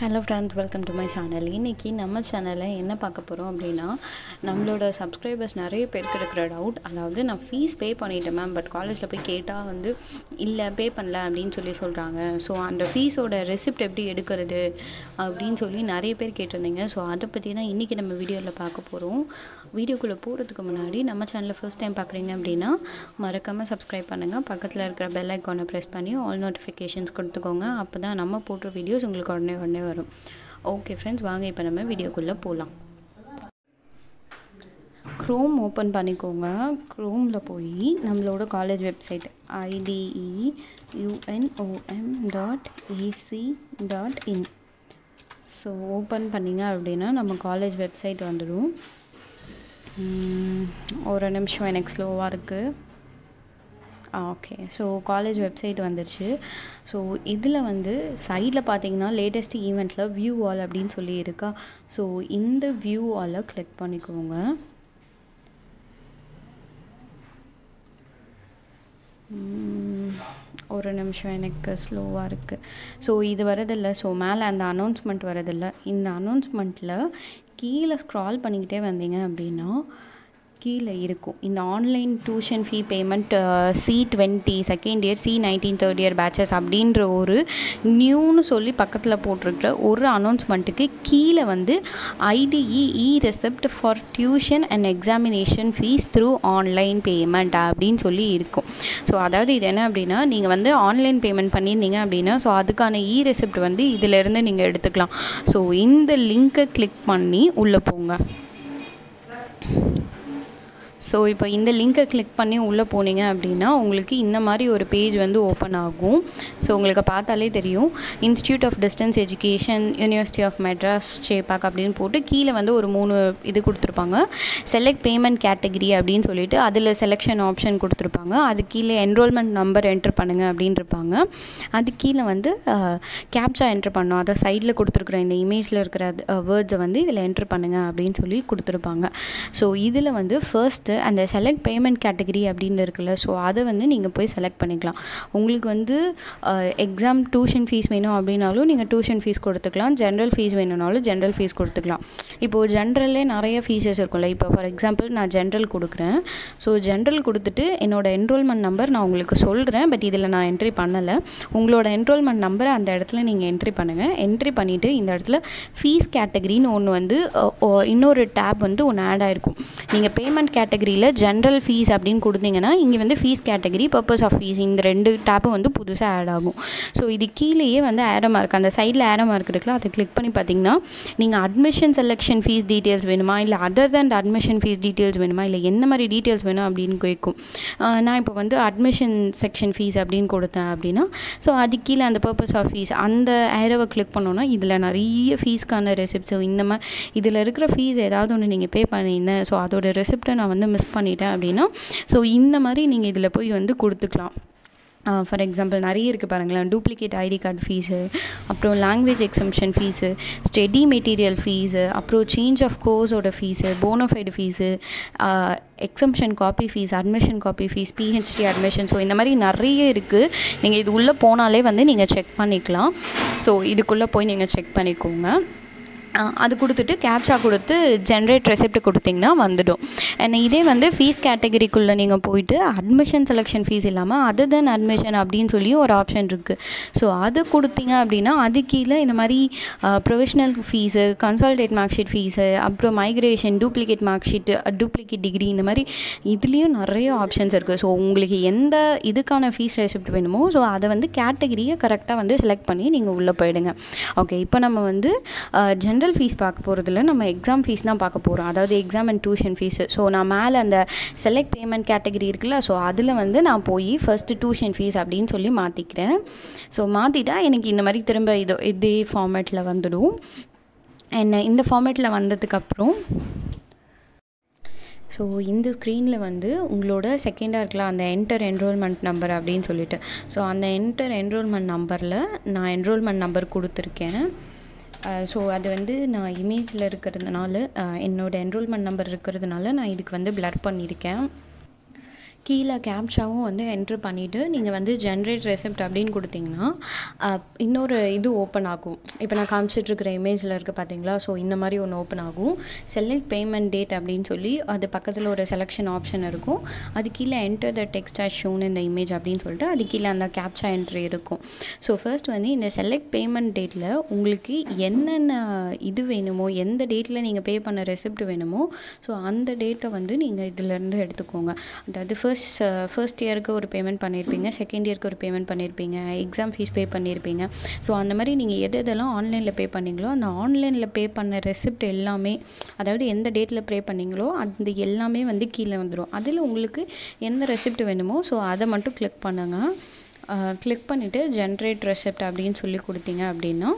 Hello friends, welcome to my channel. இன்னைக்கு நம்ம சேனல்ல என்ன பார்க்க போறோம் அப்படினா நம்மளோட subscribers நிறைய பேருக்கு இருக்கிற doubt அதாவது நான் fees pay பண்ணிட்டேன் மேம் பட் காலேஜ்ல போய் கேட்டா வந்து இல்ல பே பண்ணல அப்படினு சொல்லி சொல்றாங்க சோ அந்த fees ஓட receipt எப்படி எடுக்கிறது அப்படினு சொல்லி நிறைய பேர் கேட்டிருந்தீங்க சோ அத பத்தி தான் இன்னைக்கு நம்ம வீடியோல பார்க்க போறோம் வீடியோக்குள்ள போறதுக்கு முன்னாடி நம்ம சேனலை first time பார்க்கறீங்க அப்படினா மறக்காம subscribe பண்ணுங்க பக்கத்துல இருக்கிற bell icon ஐ press பண்ணி all notifications கொடுத்துக்கோங்க அப்பதான் நம்ம போடுற வீடியோஸ் உங்களுக்கு உடனே உடனே Okay friends, வாங்க இப்போ நம்ம வீடியோக்குள்ள போலாம். Chrome open பண்ணிக்கோங்க. Chromeல போய் நம்மளோட college website IDEUNOM.EC.in So open பண்ணீங்க அப்படினா நம்ம college website வந்துரும். ஒரு நிமிஷம் எனக்கு ஸ்லோவா இருக்கு. Okay, so college website vandhuchu. So idhila vandu side la pathina latest event la view all appdin solli iruka. So indha view all la click panikonga. ஒரு நிமிஷம் எனக்கு ஸ்லோவா இருக்கு சோ இது வரது இல்ல சோ மேல அந்த announcement வரது இல்ல இந்த announcement la கீழ scroll பண்ணிக்கிட்டே வந்தீங்க அப்படினா கீழ இருக்கும் இந்த online tuition fee payment C20 second year C19 3rd year batches அப்படிங்கற ஒரு நியூன்னு சொல்லி பக்கத்துல போட்டுக்கிற ஒரு அனௌன்ஸ்மென்ட்க்கு கீழ வந்து IDEE receipt for tuition and examination fees through online payment அப்படினு சொல்லி இருக்கும் சோ அதாவது இது என்ன அப்படினா நீங்க வந்து ஆன்லைன் பேமெண்ட் பண்ணிருந்தீங்க அப்படினா சோ அதுக்கான E ரெசிப்ட் வந்து இதில இருந்து நீங்க எடுத்துக்கலாம் சோ இந்த லிங்கை கிளிக் பண்ணி உள்ள போங்க So இப்போ இந்த லிங்கை கிளிக் பண்ணி உள்ள போனீங்க அப்படினா உங்களுக்கு இந்த மாதிரி ஒரு பேஜ் வந்து ஓபன் ஆகும் சோ உங்களுக்கு பார்த்தாலே தெரியும் institute of distance education university of Madras Chepauk அப்படினு போட்டு கீழ வந்து ஒரு மூணு இது கொடுத்திருப்பாங்க செலக்ட் பேமெண்ட் கேட்டகரி அப்படினு சொல்லிட்டு அதுல செலக்ஷன் ஆப்ஷன் கொடுத்திருப்பாங்க அது கீழ என்ரோல்மென்ட் நம்பர் என்டர் பண்ணுங்க அப்படினு இருப்பாங்க அது கீழ வந்து கேப்சா என்டர் பண்ணனும் அத சைடுல கொடுத்திருக்கிற இந்த இமேஜ்ல இருக்கிற வேர்ட்ஸ் வந்து இதல என்டர் பண்ணுங்க அப்படினு சொல்லி கொடுத்திருப்பாங்க சோ இதுல வந்து first And the select payment category அப்படினு இருக்குல சோ அது வந்து நீங்க போய் செலக்ட் பண்ணிக்கலாம் உங்களுக்கு வந்து எக்ஸாம் டியூஷன் fees வேணும் அப்படினாலோ நீங்க டியூஷன் fees கொடுத்துக்கலாம் ஜெனரல் fees வேணும்னாலோ ஜெனரல் fees கொடுத்துக்கலாம் இப்போ ஜெனரல்லே நிறைய fees இருக்கும்ல இப்போ ஃபார் எக்ஸாம்பிள் நான் ஜெனரல் கொடுக்கிறேன் சோ ஜெனரல் கொடுத்துட்டு என்னோட enrollment number நான் உங்களுக்கு சொல்றேன் பட் இதல நான் என்ட்ரி பண்ணல உங்களோட enrollment number அந்த இடத்துல நீங்க என்ட்ரி பண்ணுங்க என்ட்ரி பண்ணிட்டு இந்த இடத்துல fees category ன்னு ஒன்னு வந்து இன்னொரு tab வந்து ஒன்னு ஆட் ஆயிருக்கும் நீங்க payment category இல்ல ஜெனரல் fees அப்படினு கொடுத்தீங்கனா இங்க வந்து fees category purpose of fees இந்த ரெண்டு டாப் வந்து புதுசா ஆட் ஆகும் சோ இது கீழயே வந்து ஆரோ மார்க் அந்த சைடுல ஆரோ மார்க் இருக்குல அத கிளிக் பண்ணி பாத்தீங்கனா நீங்க admission selection fees details வேணுமா இல்ல other than the admission fees details வேணுமா இல்ல என்ன மாதிரி details வேணும் அப்படினு கேக்கும் நான் இப்போ வந்து admission section fees அப்படினு கொடுத்தேன் அப்படினா சோ அது கீழ அந்த purpose of fees அந்த ஆரோவை கிளிக் பண்ணோம்னா இதுல நிறைய fees-க்கான receipts இந்த மாதிரி இதுல இருக்கிற fees ஏதாவது ஒன்னு நீங்க பே பண்ணினா சோ அதோட receipt நான் வந்து மிஸ் பண்ணிட்டேன் அப்படினா சோ இந்த மாதிரி நீங்க இதல போய் வந்து கொடுத்துக்கலாம் ஃபார் எக்ஸாம்பிள் நிறைய இருக்கு பாருங்களா டூப்ளிகேட் ஐடி கார்டு fees அப்புறம் language exemption fees study material fees அப்புறம் change of course ஓட fees bona fide fees exemption copy fees admission copy fees PhD admission so இந்த மாதிரி நிறைய இருக்கு நீங்க இது உள்ள போனாலே வந்து நீங்க செக் பண்ணிக்கலாம் சோ இதுக்குள்ள போய் நீங்க செக் பண்ணிக்கோங்க அது கொடுத்துட்டு கேப்சா கொடுத்து ஜெனரேட் ரெசிப்ட் கொடுத்தீங்கனா வந்துடும் and இதே வந்து fees category குள்ள நீங்க போய்ட்டு admission selection fees இல்லாம other than admission அப்படினு சொல்லி ஒரு ஆப்ஷன் இருக்கு சோ அது கொடுத்தீங்க அப்படினா அது கீழ இந்த மாதிரி provisional fees consolidate mark sheet fees அப்புறம் migration duplicate mark sheet duplicate degree இந்த மாதிரி இதுலயும் நிறைய ஆப்ஷன்ஸ் இருக்கு சோ உங்களுக்கு எந்த இதுக்கான fees receipt வேணுமோ சோ அத வந்து கேட்டகரிய கரெக்ட்டா வந்து செலக்ட் பண்ணி நீங்க உள்ள போய்டுங்க ஓகே இப்போ நம்ம வந்து ஜெனரல் fees பார்க்க போறதுல நம்ம எக்ஸாம் fees தான் பார்க்க போறோம் அதாவது exam and tuition fees so நான் மேல அந்த select payment category இருக்குல சோ அதுல வந்து நான் போய் first tuition fees அப்படினு சொல்லி மாத்திக்கிறேன் சோ மாத்திட்டா எனக்கு இந்த மாதிரி திரும்ப இதே ஃபார்மட்ல வந்துடும் and இந்த ஃபார்மட்ல வந்ததுக்கு அப்புறம் சோ இந்த ஸ்கிரீன்ல வந்து உங்களோட செகண்டா இருக்குல அந்த என்டர் என்ரோல்மென்ட் நம்பர் அப்படினு சொல்லிட்டு சோ அந்த என்டர் என்ரோல்மென்ட் நம்பர்ல நான் என்ரோல்மென்ட் நம்பர் கொடுத்திருக்கேன் சோ அது வந்து நான் இமேஜ்ல இருக்கிறதுனால என்னோட என்ரோல்மென்ட் நம்பர் இருக்கிறதுனால நான் இதுக்கு வந்து blur பண்ணிருக்கேன் கீழே கேப்சாவும் வந்து என்ட்ரு பண்ணிவிட்டு நீங்கள் வந்து ஜென்ரேட் ரெசிப்ட் அப்படின்னு கொடுத்தீங்கன்னா இன்னொரு இது ஓப்பன் ஆகும். இப்போ நான் காமிச்சிட்ருக்கிற இமேஜில் இருக்குது பார்த்தீங்களா? ஸோ இந்த மாதிரி ஒன்று ஓப்பன் ஆகும். செலக்ட் பேமெண்ட் டேட் அப்படின்னு சொல்லி அது பக்கத்தில் ஒரு செலெக்ஷன் ஆப்ஷன் இருக்கும். அது கீழே enter the text as shown இந்த இமேஜ் அப்படின்னு சொல்லிட்டு அது கீழே அந்த கேப்சா என்ட்ரி இருக்கும். ஸோ ஃபர்ஸ்ட் வந்து இந்த செலக்ட் பேமெண்ட் டேட்டில் உங்களுக்கு என்னென்ன இது வேணுமோ, எந்த டேட்டில் நீங்கள் பே பண்ண ரெசிப்ட் வேணுமோ, ஸோ அந்த டேட்டை வந்து நீங்கள் இதிலேருந்து எடுத்துக்கோங்க. அதாவது ஃபர்ஸ்ட் இயருக்கு ஒரு பேமெண்ட் பண்ணியிருப்பீங்க, செகண்ட் இயருக்கு ஒரு பேமெண்ட் பண்ணியிருப்பீங்க, எக்ஸாம் ஃபீஸ் பே பண்ணியிருப்பீங்க. ஸோ அந்த மாதிரி நீங்கள் எது எதெல்லாம் ஆன்லைனில் பே பண்ணிங்களோ அந்த ஆன்லைனில் பே பண்ண ரெசிப்ட் எல்லாமே, அதாவது எந்த டேட்டில் பே பண்ணிங்களோ அந்த எல்லாமே வந்து கீழே வந்துடும். அதில் உங்களுக்கு எந்த ரெசிப்ட் வேணுமோ ஸோ அதை மட்டும் கிளிக் பண்ணுங்கள். கிளிக் பண்ணிவிட்டு ஜென்ரேட் ரெசிப்ட் அப்படின்னு சொல்லி கொடுத்தீங்க அப்படின்னா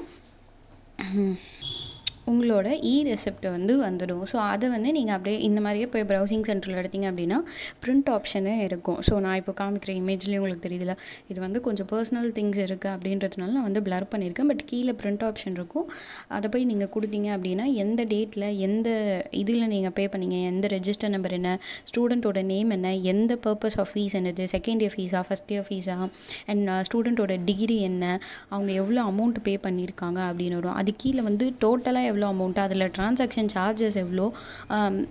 உங்களோட ரெசிப்ட் வந்து வந்துடும். ஸோ அதை வந்து நீங்கள் அப்படியே இந்த மாதிரியே போய் ப்ரௌசிங் சென்டரில் எடுத்தீங்க அப்படின்னா பிரிண்ட் ஆப்ஷனே இருக்கும். ஸோ நான் இப்போ காமிக்கிற இமேஜ்லேயும் உங்களுக்கு தெரியுதுல, இது வந்து கொஞ்சம் பர்சனல் திங்ஸ் இருக்குது அப்படின்றதுனால நான் வந்து பிளர் பண்ணியிருக்கேன். பட் கீழே பிரிண்ட் ஆப்ஷன் இருக்கும், அதை போய் நீங்கள் கொடுத்தீங்க அப்படின்னா எந்த டேட்டில் எந்த இதில் நீங்கள் பே பண்ணிங்க, எந்த ரெஜிஸ்டர் நம்பர் என்ன, ஸ்டூடெண்ட்டோட நேம் என்ன, எந்த பர்பஸ் ஆஃப் ஃபீஸ் என்னது, செகண்ட் இயர் ஃபீஸாக, ஃபஸ்ட் இயர் ஃபீஸாக, அண்ட் ஸ்டூடெண்ட்டோட டிகிரி என்ன, அவங்க எவ்வளோ அமௌண்ட் பே பண்ணியிருக்காங்க அப்படின்னு வரும். அது கீழே வந்து டோட்டலாக எவ்வளோ அமௌண்ட்டு, அதில் ட்ரான்சாக்ஷன் சார்ஜஸ் எவ்வளோ,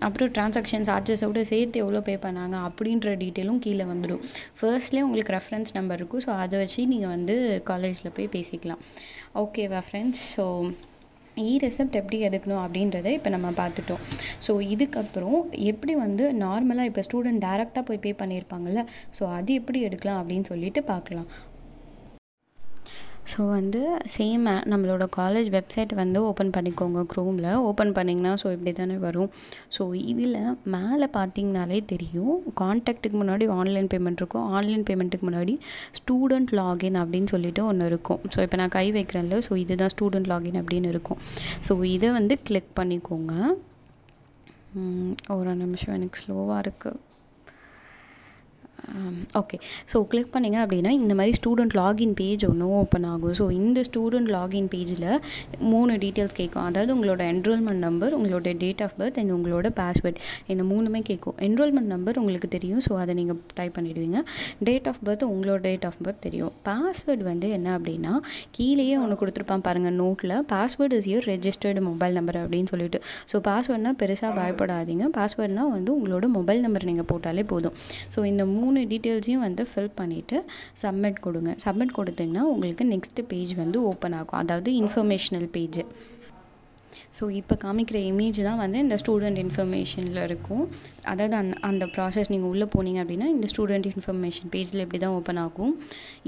அப்புறம் ட்ரான்சாக்ஷன் சார்ஜஸோடு சேர்த்து எவ்வளோ பே பண்ணாங்க அப்படின்ற டீட்டெயிலும் கீழே வந்துடும். ஃபர்ஸ்ட்லேயே உங்களுக்கு ரெஃபரன்ஸ் நம்பர் இருக்கும். ஸோ அதை வச்சு நீங்கள் வந்து காலேஜில் போய் பேசிக்கலாம். ஓகேவா ஃப்ரெண்ட்ஸ்? ஸோ ரெசிப்ட் எப்படி எடுக்கணும் அப்படின்றத இப்போ நம்ம பார்த்துட்டோம். ஸோ இதுக்கப்புறம் எப்படி வந்து நார்மலாக இப்போ ஸ்டூடெண்ட் டேரெக்டாக போய் பே பண்ணியிருப்பாங்கள்ல, ஸோ அது எப்படி எடுக்கலாம் அப்படின்னு சொல்லிட்டு பார்க்கலாம். ஸோ வந்து சேம் நம்மளோட காலேஜ் வெப்சைட் வந்து ஓப்பன் பண்ணிக்கோங்க. க்ரோமில் ஓப்பன் பண்ணிங்கன்னா ஸோ இப்படி தானே வரும். ஸோ இதில் மேலே பார்த்தீங்கனாலே தெரியும், கான்டாக்ட்டுக்கு முன்னாடி ஆன்லைன் பேமெண்ட் இருக்கும், ஆன்லைன் பேமெண்ட்டுக்கு முன்னாடி ஸ்டூடெண்ட் லாகின் அப்படின்னு சொல்லிட்டு ஒன்று இருக்கும். ஸோ இப்போ நான் கை வைக்கிறேன்ல, ஸோ இதுதான் ஸ்டூடெண்ட் லாகின் அப்படின்னு இருக்கும். ஸோ இதை வந்து கிளிக் பண்ணிக்கோங்க. ஒரு நிமிஷம், எனக்கு ஸ்லோவாக இருக்குது. ஓகே, ஸோ கிளிக் பண்ணிங்க அப்படின்னா இந்த மாதிரி ஸ்டூடெண்ட் லாகின் பேஜ் ஒன்று ஓப்பன் ஆகும். ஸோ இந்த ஸ்டூடெண்ட் லாகின் பேஜில் 3 டீட்டெயில்ஸ் கேட்கும். அதாவது உங்களோட என்ரோல்மெண்ட் நம்பர், உங்களோட டேட் ஆஃப் பர்த் அண்ட் உங்களோட பாஸ்வேர்ட், இந்த 3மே கேட்கும். என்ரோல்மெண்ட் நம்பர் உங்களுக்கு தெரியும், ஸோ அதை நீங்கள் டைப் பண்ணிவிடுவீங்க. டேட் ஆஃப் பர்த் உங்களோட டேட் ஆஃப் பர்த் தெரியும். பாஸ்வேர்டு வந்து என்ன அப்படின்னா கீழேயே ஒன்று கொடுத்துருப்பான் பாருங்கள் நோட்டில், password is your registered mobile number அப்படின்னு சொல்லிட்டு. ஸோ பாஸ்வேர்ட்னால் பெருசாக பயப்படாதீங்க. பாஸ்வேர்ட்னால் வந்து உங்களோட மொபைல் நம்பர் நீங்கள் போட்டாலே போதும். ஸோ இந்த 3 டீட்டெயில்ஸையும் வந்து ஃபில் பண்ணிவிட்டு சப்மிட் கொடுங்க. சப்மிட் கொடுத்தீங்கன்னா உங்களுக்கு நெக்ஸ்ட் பேஜ் வந்து ஓப்பன் ஆகும், அதாவது இன்ஃபர்மேஷனல் பேஜ். ஸோ இப்போ காமிக்கிற இமேஜ் தான் வந்து இந்த ஸ்டூடெண்ட் இன்ஃபர்மேஷனில் இருக்கும். அதாவது அந்த ப்ராசஸ் நீங்கள் உள்ளே போனீங்க அப்படின்னா இந்த ஸ்டூடெண்ட் இன்ஃபர்மேஷன் பேஜில் இப்படி தான் ஓப்பன் ஆகும்.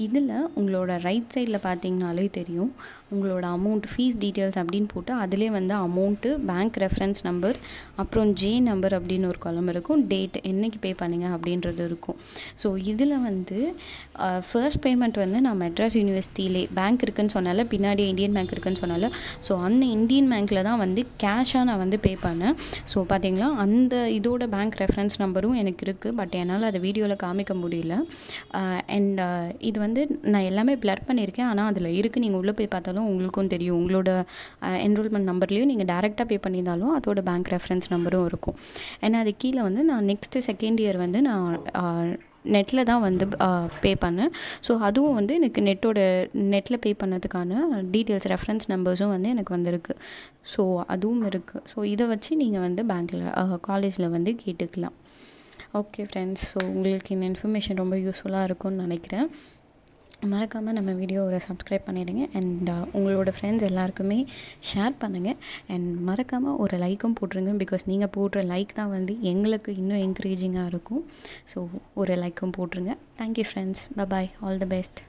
இதில் உங்களோட ரைட் சைடில் பார்த்தீங்கனாலே தெரியும், உங்களோட அமௌண்ட் ஃபீஸ் டீட்டெயில்ஸ் அப்படின்னு போட்டு அதிலே வந்து அமௌண்ட்டு, பேங்க் ரெஃபரன்ஸ் நம்பர், அப்புறம் ஜே நம்பர் அப்படின்னு ஒரு காலம் இருக்கும், டேட் என்றைக்கு பே பண்ணுங்க அப்படின்றது இருக்கும். ஸோ இதில் வந்து ஃபர்ஸ்ட் பேமெண்ட் வந்து நான் மெட்ராஸ் யூனிவர்சிட்டியிலே பேங்க் இருக்குன்னு சொன்னால, பின்னாடி இந்தியன் பேங்க் இருக்குன்னு சொன்னால, ஸோ அந்த இந்தியன் பேங்க்கில் தான் வந்து கேஷாக நான் வந்து பே பண்ணேன். ஸோ பார்த்தீங்களா, அந்த இதோட பேங்க் ரெஃபரன்ஸ் நம்பரும் எனக்கு இருக்குது. பட் என்னால் அதை வீடியோவில் காமிக்க முடியல. அண்ட் இது வந்து நான் எல்லாமே பிளர் பண்ணியிருக்கேன், ஆனால் அதில் இருக்குது. நீங்கள் உள்ளே போய் பார்த்தாலும் உங்களுக்கும் தெரியும். உங்களோட என்ரோல்மெண்ட் நம்பர்லேயும் நீங்கள் டேரெக்டாக பே பண்ணியிருந்தாலும் அதோட பேங்க் ரெஃபரன்ஸ் நம்பரும் இருக்கும். ஏன்னா அது கீழே வந்து நான் நெக்ஸ்ட்டு செகண்ட் இயர் வந்து நான் நெட்டில் தான் வந்து பே பண்ணேன். ஸோ அதுவும் வந்து எனக்கு நெட்டில் பே பண்ணதுக்கான டீட்டெயில்ஸ், ரெஃபரன்ஸ் நம்பர்ஸும் வந்து எனக்கு வந்திருக்கு. ஸோ அதுவும் இருக்குது. ஸோ இதை வச்சு நீங்கள் வந்து பேங்க்கில் காலேஜில் வந்து கேட்டுக்கலாம். ஓகே ஃப்ரெண்ட்ஸ், ஸோ உங்களுக்கு இந்த இன்ஃபர்மேஷன் ரொம்ப யூஸ்ஃபுல்லாக இருக்கும்னு நினைக்கிறேன். மறக்காமல் நம்ம வீடியோவை சப்ஸ்கிரைப் பண்ணிடுங்க அண்ட் உங்களோட ஃப்ரெண்ட்ஸ் எல்லாருக்குமே ஷேர் பண்ணுங்கள் அண்ட் மறக்காமல் ஒரு லைக்கும் போட்டுருங்க. பிகாஸ் நீங்கள் போடுற லைக் தான் வந்து எங்களுக்கு இன்னும் என்கரேஜிங்காக இருக்கும். ஸோ ஒரு லைக்கும் போட்டுருங்க. Thank you friends, bye, all the best.